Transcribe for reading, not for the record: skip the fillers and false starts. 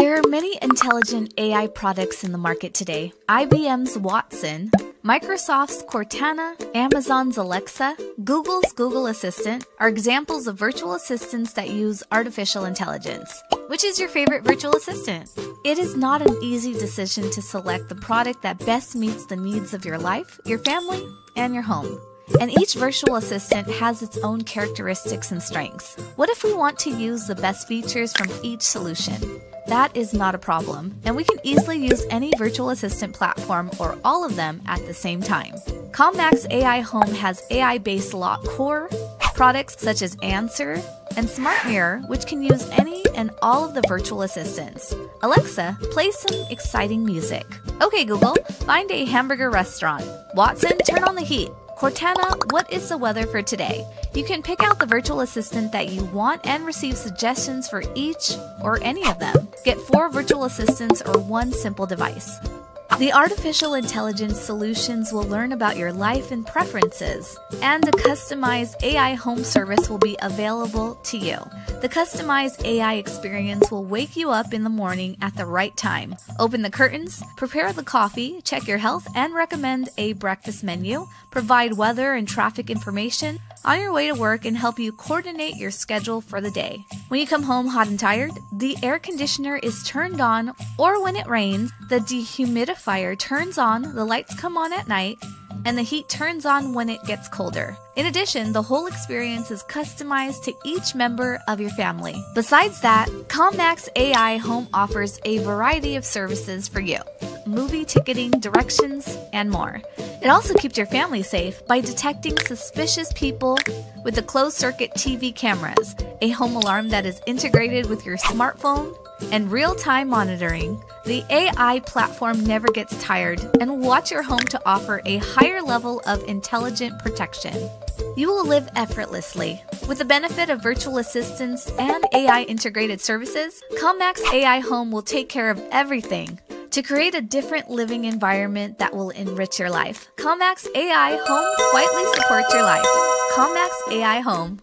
There are many intelligent AI products in the market today. IBM's Watson, Microsoft's Cortana, Amazon's Alexa, Google's Google Assistant are examples of virtual assistants that use artificial intelligence. Which is your favorite virtual assistant? It is not an easy decision to select the product that best meets the needs of your life, your family, and your home. And each virtual assistant has its own characteristics and strengths. What if we want to use the best features from each solution? That is not a problem, and we can easily use any virtual assistant platform or all of them at the same time. Commax AI Home has AI-based lock core products such as Answer and Smart Mirror, which can use any and all of the virtual assistants. Alexa, play some exciting music. Okay, Google, find a hamburger restaurant. Watson, turn on the heat. Cortana, what is the weather for today? You can pick out the virtual assistant that you want and receive suggestions for each or any of them. Get 4 virtual assistants or one simple device. The artificial intelligence solutions will learn about your life and preferences, and a customized AI home service will be available to you. The customized AI experience will wake you up in the morning at the right time, open the curtains, prepare the coffee, check your health, and recommend a breakfast menu, provide weather and traffic information on your way to work, and help you coordinate your schedule for the day. When you come home hot and tired, the air conditioner is turned on, or when it rains, the dehumidifier turns on, the lights come on at night, and the heat turns on when it gets colder. In addition, the whole experience is customized to each member of your family. Besides that, Commax AI Home offers a variety of services for you: movie ticketing, directions, and more. It also keeps your family safe by detecting suspicious people with the closed-circuit TV cameras, a home alarm that is integrated with your smartphone, and real-time monitoring. The AI platform never gets tired, and watch your home to offer a higher level of intelligent protection. You will live effortlessly. With the benefit of virtual assistants and AI integrated services, Commax AI Home will take care of everything to create a different living environment that will enrich your life. Commax AI Home quietly supports your life. Commax AI Home.